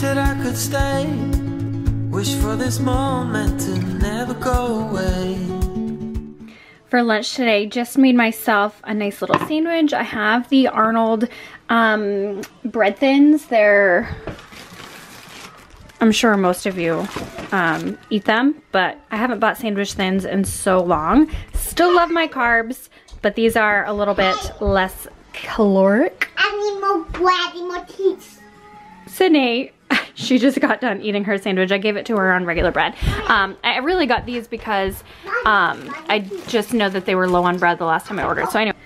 that I could stay. Wish for this moment to never go away. For lunch today, just made myself a nice little sandwich. I have the Arnold bread thins. They're, I'm sure most of you eat them, but I haven't bought sandwich thins in so long. Still love my carbs, but these are a little bit less caloric. I need more bread, I need more cheese. Sydney, she just got done eating her sandwich. I gave it to her on regular bread. I really got these because I just know that they were low on bread the last time I ordered. So anyway,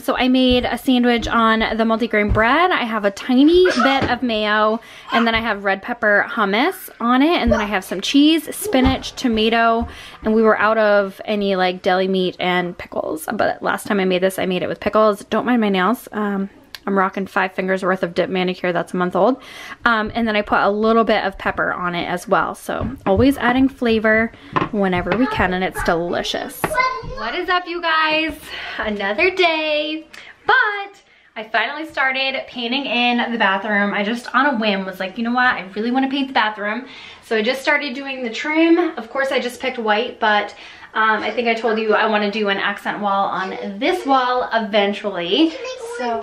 so I made a sandwich on the multigrain bread. I have a tiny bit of mayo, and then I have red pepper hummus on it, and then I have some cheese, spinach, tomato, and we were out of any like deli meat and pickles. But last time I made this, I made it with pickles. Don't mind my nails. I'm rocking 5 fingers worth of dip manicure that's a month old. And then I put a little bit of pepper on it as well. So always adding flavor whenever we can, and it's delicious. What is up, you guys? Another day, but I finally started painting in the bathroom. I just on a whim was like, you know what? I really want to paint the bathroom. So I just started doing the trim. Of course, I just picked white, but I think I told you I want to do an accent wall on this wall eventually. So,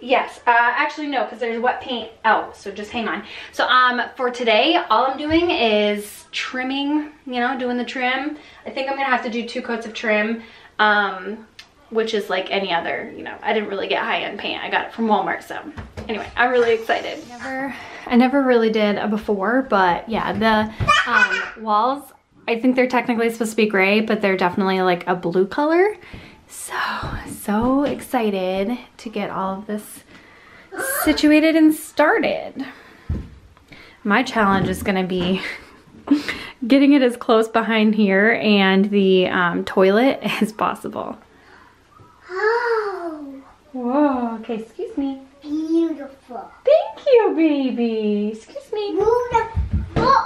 yes, actually no, because there's wet paint out, so just hang on. So for today, all I'm doing is trimming, you know, doing the trim. I think I'm gonna have to do 2 coats of trim, which is like any other, you know, I didn't really get high-end paint. I got it from Walmart, so anyway, I'm really excited. I never really did a before, but yeah, the walls, I think they're technically supposed to be gray, but they're definitely like a blue color. So excited to get all of this situated and started. My challenge is gonna be getting it as close behind here and the toilet as possible. Oh. Whoa, okay, excuse me. Beautiful. Thank you, baby. Excuse me. Beautiful.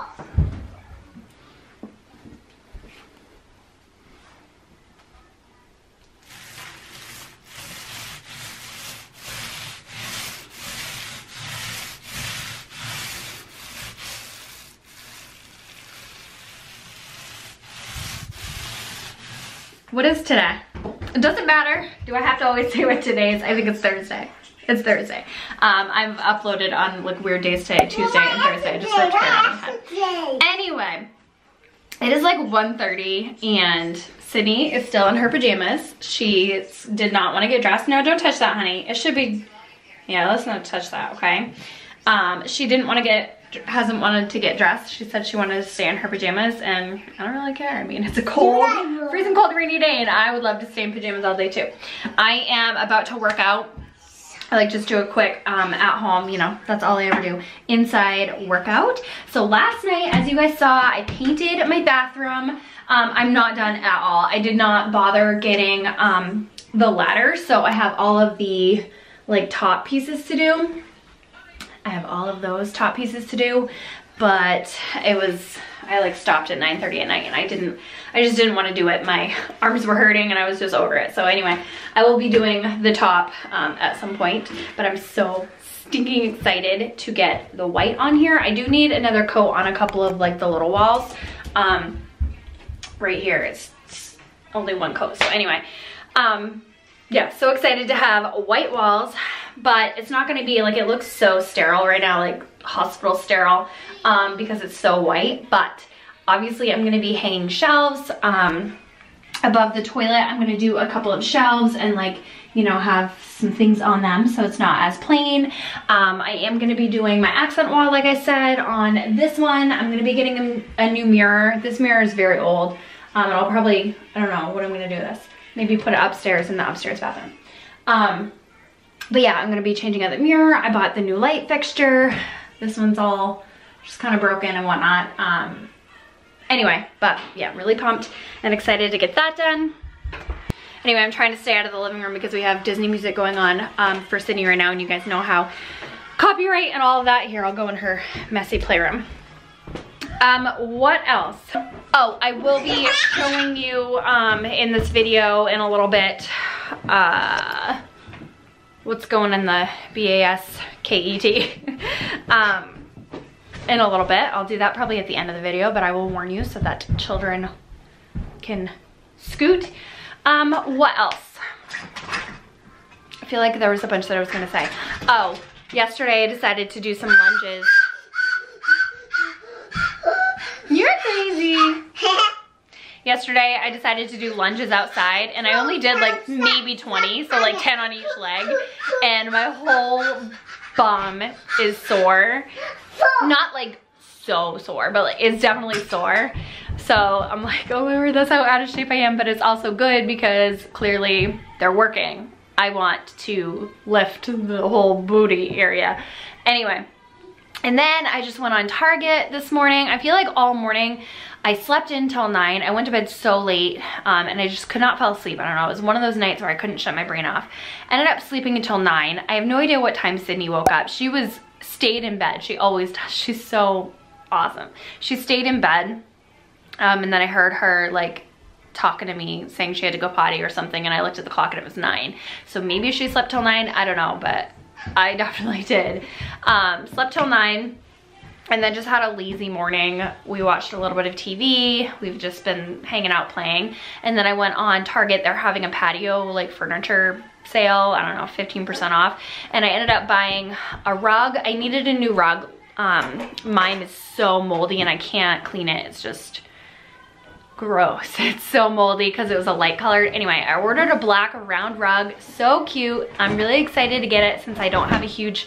What is today? It doesn't matter. Do I have to always say what today is? I think it's Thursday. It's Thursday. I've uploaded on like weird days today, Tuesday and Thursday. I just searched for that. Anyway, it is like 1:30 and Sydney is still in her pajamas. She did not want to get dressed. No, don't touch that, honey. It should be, yeah, let's not touch that, okay? She hasn't wanted to get dressed. She said she wanted to stay in her pajamas, and I don't really care. I mean, it's a cold, freezing cold rainy day, and I would love to stay in pajamas all day too. I am about to work out. I like just do a quick at home, you know, that's all I ever do, inside workout. So last night, as you guys saw, I painted my bathroom. I'm not done at all. I did not bother getting the ladder, so I have all of the like top pieces to do. I have all of those top pieces to do, but I like stopped at 9:30 at night, and I just didn't want to do it. My arms were hurting and I was just over it. So anyway, I will be doing the top at some point, but I'm so stinking excited to get the white on here. I do need another coat on a couple of like the little walls. Right here, it's only 1 coat. So anyway, yeah, so excited to have white walls, but it's not gonna be like, it looks so sterile right now, like hospital sterile, because it's so white. But obviously I'm gonna be hanging shelves above the toilet. I'm gonna do a couple of shelves and like, you know, have some things on them so it's not as plain. I am gonna be doing my accent wall, like I said, on this one. I'm gonna be getting a new mirror. This mirror is very old, and I'll probably, I don't know what I'm gonna do this. Maybe put it upstairs in the upstairs bathroom. But yeah, I'm gonna be changing out the mirror. I bought the new light fixture. This one's all just kind of broken and whatnot. Anyway, but yeah, really pumped and excited to get that done. Anyway, I'm trying to stay out of the living room because we have Disney music going on for Sydney right now, and you guys know how copyright and all of that. Here, I'll go in her messy playroom. What else? Oh, I will be showing you in this video in a little bit what's going in the BASKET. in a little bit. I'll do that probably at the end of the video, but I will warn you so that children can scoot. What else? I feel like there was a bunch that I was gonna say. Oh, yesterday I decided to do some lunges. You're crazy. Yesterday I decided to do lunges outside, and I only did like maybe 20, so like 10 on each leg, and my whole bum is sore. Not like so sore, but like it's definitely sore. So I'm like, oh Lord, that's how out of shape I am. But it's also good because clearly they're working. I want to lift the whole booty area. Anyway, and then I just went on Target this morning. I feel like all morning I slept in till 9. I went to bed so late, and I just could not fall asleep. I don't know. It was one of those nights where I couldn't shut my brain off. I ended up sleeping until 9. I have no idea what time Sydney woke up. She stayed in bed. She always does. She's so awesome. She stayed in bed, and then I heard her like talking to me saying she had to go potty or something, and I looked at the clock and it was 9. So maybe she slept till 9. I don't know, but I definitely did. Slept till 9. And then just had a lazy morning. We watched a little bit of TV. We've just been hanging out playing. And then I went on Target. They're having a patio like furniture sale. I don't know, 15% off. And I ended up buying a rug. I needed a new rug. Mine is so moldy and I can't clean it. It's just gross. It's so moldy because it was a light colored. Anyway, I ordered a black round rug. So cute. I'm really excited to get it since I don't have a huge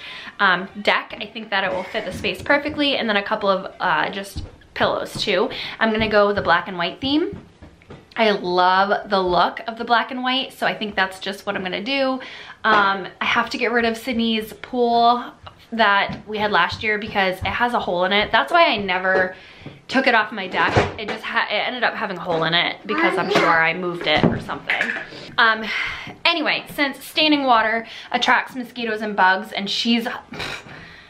deck. I think that it will fit the space perfectly. And then a couple of just pillows too. I'm going to go with the black and white theme. I love the look of the black and white. So I think that's just what I'm going to do. I have to get rid of Sydney's pool that we had last year because it has a hole in it. That's why I never took it off my deck. It just it ended up having a hole in it because I'm sure I moved it or something. Anyway, since standing water attracts mosquitoes and bugs, and she's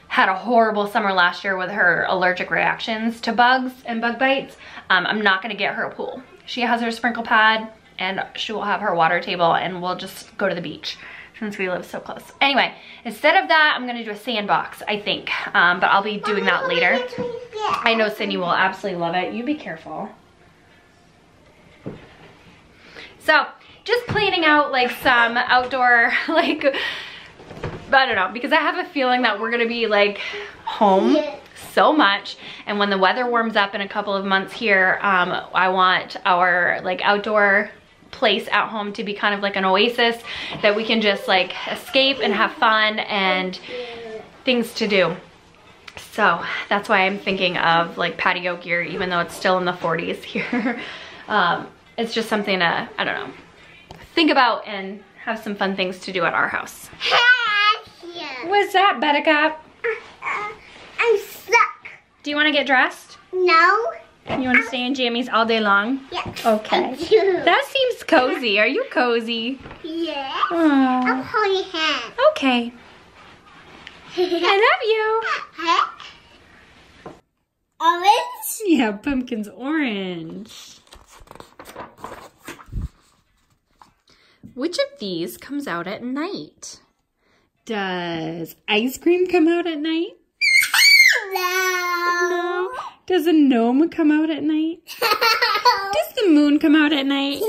had a horrible summer last year with her allergic reactions to bugs and bug bites, I'm not gonna get her a pool. She has her sprinkle pad and she will have her water table, and we'll just go to the beach since we live so close. Anyway, instead of that, I'm gonna do a sandbox, I think, but I'll be doing that later. I know Sydney will absolutely love it. You be careful. So, just planning out like some outdoor, like, I don't know, because I have a feeling that we're gonna be like home so much, and when the weather warms up in a couple of months here, I want our like outdoor place at home to be kind of like an oasis that we can just like escape and have fun and things to do. So that's why I'm thinking of like patio gear, even though it's still in the 40s here. It's just something to, I don't know, think about and have some fun things to do at our house. What's that, Buttercup? I'm stuck. Do you want to get dressed? No. You want to stay in jammies all day long? Yes. Okay. That seems cozy. Are you cozy? Yes. Aww. I'm holding hands. Okay. I love you. Orange? Yeah, Pumpkin's orange. Which of these comes out at night? Does ice cream come out at night? No. Does a gnome come out at night? Does the moon come out at night?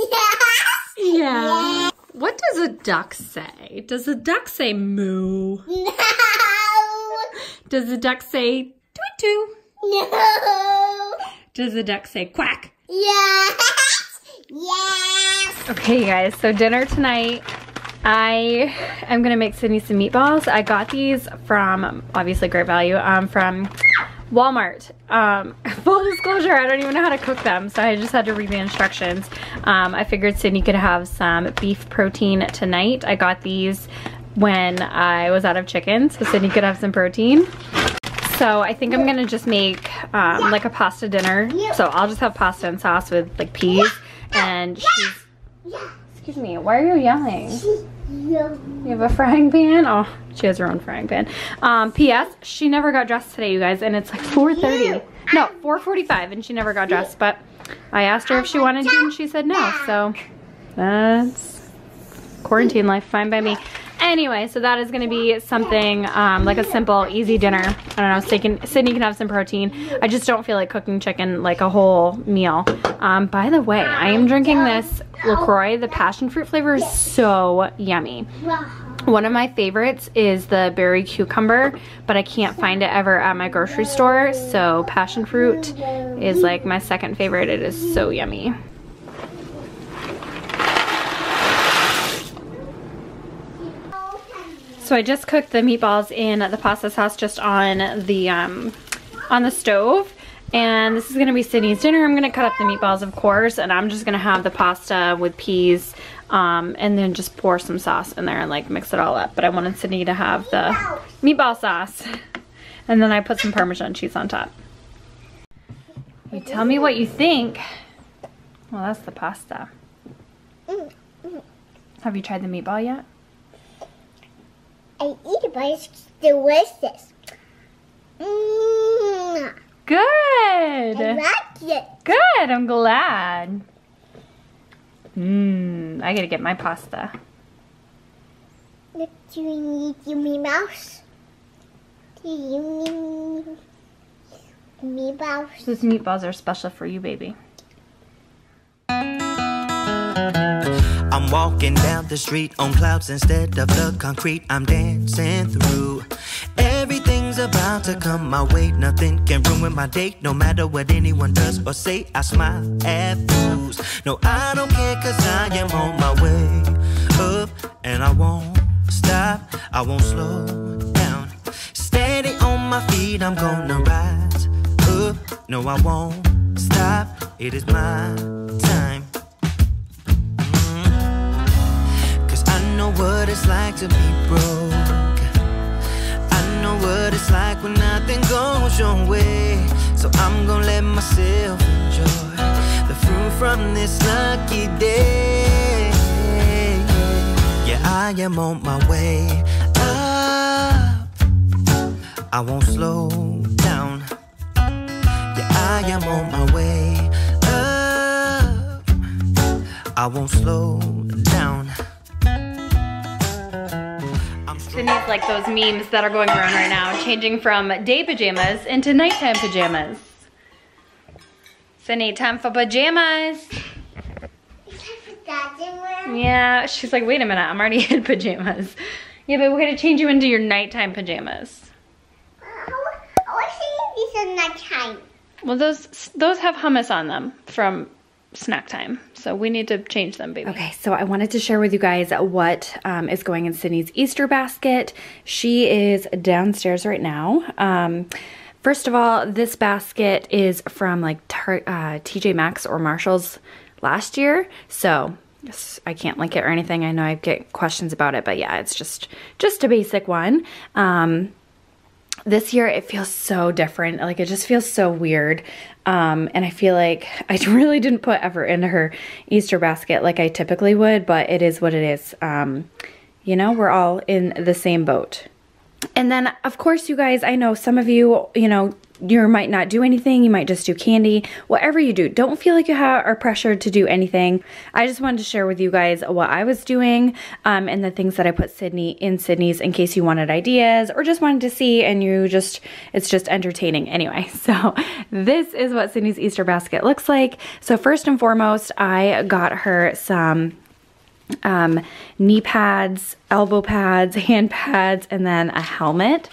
Yeah. Yeah. What does a duck say? Does a duck say moo? No. Does a duck say toot toot? No. Does a duck say quack? Yes. Yes. Okay, you guys, so dinner tonight. I am gonna make Sydney some meatballs. I got these from, obviously, Great Value, from Walmart. Full disclosure, I don't even know how to cook them, so I just had to read the instructions. I figured Sydney could have some beef protein tonight. I got these when I was out of chicken, so Sydney could have some protein. So I think I'm gonna just make like a pasta dinner. So I'll just have pasta and sauce with like peas, and she's, excuse me, why are you yelling? You have a frying pan? Oh, she has her own frying pan. P.S. She never got dressed today, you guys, and it's like 4:30. No, 4:45, and she never got dressed, but I asked her if she wanted to, and she said no, so that's quarantine life, fine by me. Anyway, so that is going to be something like a simple, easy dinner. I don't know, Sydney can have some protein. I just don't feel like cooking chicken like a whole meal. By the way, I am drinking this LaCroix. The passion fruit flavor is so yummy. One of my favorites is the berry cucumber, but I can't find it ever at my grocery store, so passion fruit is like my second favorite. It is so yummy. So I just cooked the meatballs in the pasta sauce just on the stove, and this is going to be Sydney's dinner. I'm going to cut up the meatballs, of course, and I'm just going to have the pasta with peas. And then just pour some sauce in there and like mix it all up. But I wanted Sydney to have the meatball sauce. And then I put some Parmesan cheese on top. You tell me what you think. Well, that's the pasta. Have you tried the meatball yet? I eat it, but it's delicious. Mm. Good. I like it. Good, I'm glad. Mmm, I gotta get my pasta. Do you need yummy mouse? Do you need meatballs? Those meatballs are special for you, baby. I'm walking down the street on clouds instead of the concrete. I'm dancing through. Everything's about to come my way. Nothing can ruin my day. No matter what anyone does or say, I smile at fools. No, I don't care, cause I am on my way up. And I won't stop, I won't slow down. Steady on my feet, I'm gonna rise up. No, I won't stop, it is my time. Cause I know what it's like to be broke. Know what it's like when nothing goes your way. So I'm gonna let myself enjoy the fruit from this lucky day. Yeah, I am on my way up. I won't slow down. Yeah, I am on my way up. I won't slow down. Sydney's like those memes that are going around right now, changing from day pajamas into nighttime pajamas. Sydney, time for pajamas. Yeah, she's like, wait a minute, I'm already in pajamas. Yeah, but we're gonna change you into your nighttime pajamas. I want to see these are nighttime. Well, those have hummus on them from snack time, so we need to change them, baby. Okay, so I wanted to share with you guys what is going in Sydney's Easter basket. She is downstairs right now. First of all, this basket is from like TJ Maxx or Marshall's last year, so I can't link it or anything. I know I get questions about it, but yeah, it's just a basic one. This year it feels so different. Like, it just feels so weird. And I feel like I really didn't put effort into her Easter basket like I typically would, but it is what it is. You know, we're all in the same boat. And then, of course, you guys, I know some of you, you know, you might not do anything. You might just do candy. Whatever you do, don't feel like you are pressured to do anything. I just wanted to share with you guys what I was doing and the things that I put in Sydney's in case you wanted ideas or just wanted to see, and it's just entertaining anyway. So this is what Sydney's Easter basket looks like. So first and foremost, I got her some knee pads, elbow pads, hand pads, and then a helmet.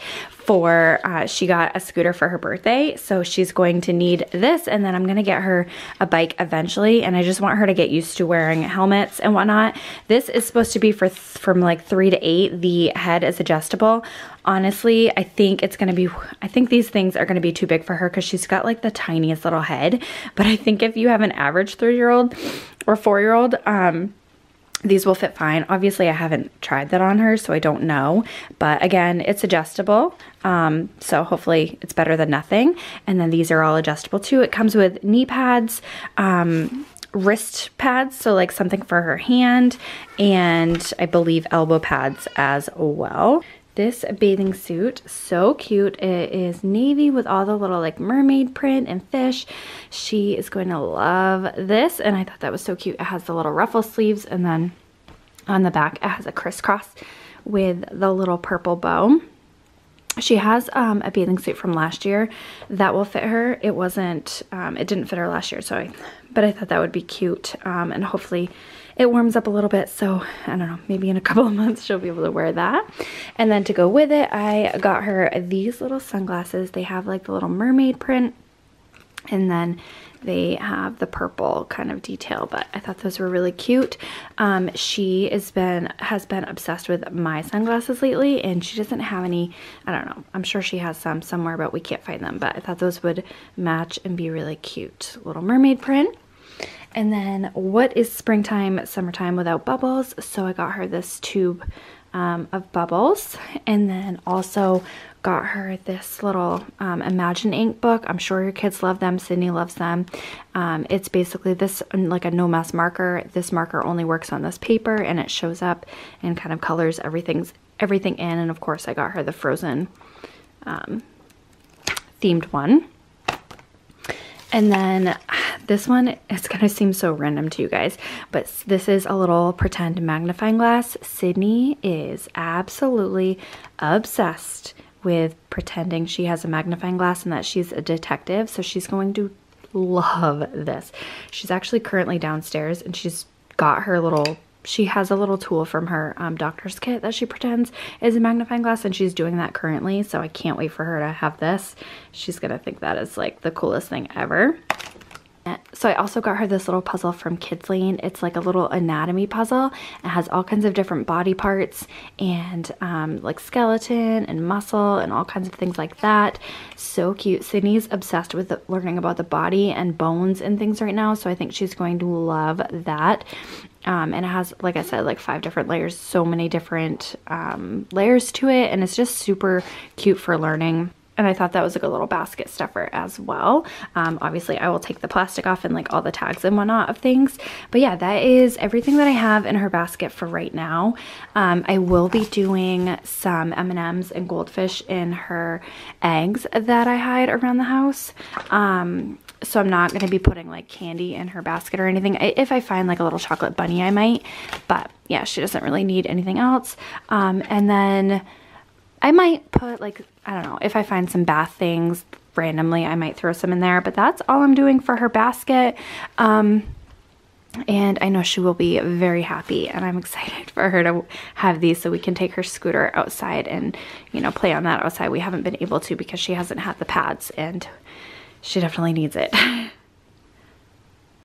She got a scooter for her birthday, so she's going to need this, and then I'm gonna get her a bike eventually, and I just want her to get used to wearing helmets and whatnot. This is supposed to be from like 3 to 8. The head is adjustable. Honestly, I think these things are gonna be too big for her because she's got like the tiniest little head, but I think if you have an average 3-year-old or 4-year-old, these will fit fine. Obviously, I haven't tried that on her, so I don't know. But again, it's adjustable, so hopefully it's better than nothing. And then these are all adjustable too. It comes with knee pads, wrist pads, so like something for her hand, and I believe elbow pads as well. This bathing suit, so cute. It is navy with all the little like mermaid print and fish. She is going to love this, and I thought that was so cute. It has the little ruffle sleeves, and then on the back it has a crisscross with the little purple bow. She has a bathing suit from last year that will fit her. It wasn't, it didn't fit her last year, so but I thought that would be cute, and hopefully it warms up a little bit, so I don't know, maybe in a couple of months she'll be able to wear that. And then to go with it, I got her these little sunglasses. They have like the little mermaid print, and then they have the purple kind of detail, but I thought those were really cute. She has been obsessed with my sunglasses lately, and she doesn't have any. I don't know, I'm sure she has some somewhere, but we can't find them. But I thought those would match and be really cute. Little mermaid print. And then what is springtime, summertime without bubbles? So I got her this tube of bubbles, and then also got her this little Imagine Ink book. I'm sure your kids love them. Sydney loves them. It's basically this, like a no mess marker. This marker only works on this paper, and it shows up and kind of colors everything in. And of course I got her the Frozen themed one. And then this one, it's going to seem so random to you guys, but this is a little pretend magnifying glass. Sydney is absolutely obsessed with pretending she has a magnifying glass and that she's a detective, so she's going to love this. She's actually currently downstairs, and she's got her little... She has a little tool from her doctor's kit that she pretends is a magnifying glass, and she's doing that currently, so I can't wait for her to have this. She's going to think that is like the coolest thing ever. So I also got her this little puzzle from Kids Lane. It's like a little anatomy puzzle. It has all kinds of different body parts and like skeleton and muscle and all kinds of things like that. So cute. Sydney's obsessed with learning about the body and bones and things right now, so I think she's going to love that. And it has, like I said, like 5 different layers, so many different layers to it, and it's just super cute for learning. And I thought that was a good little basket stuffer as well. Obviously, I will take the plastic off and like all the tags and whatnot of things. But yeah, that is everything that I have in her basket for right now. I will be doing some M&Ms and goldfish in her eggs that I hide around the house. So I'm not going to be putting like candy in her basket or anything. If I find like a little chocolate bunny, I might. But yeah, she doesn't really need anything else. And then... I might put like, I don't know, if I find some bath things randomly, I might throw some in there, but that's all I'm doing for her basket. And I know she will be very happy, and I'm excited for her to have these so we can take her scooter outside and, you know, play on that outside. We haven't been able to because she hasn't had the pads, and she definitely needs it.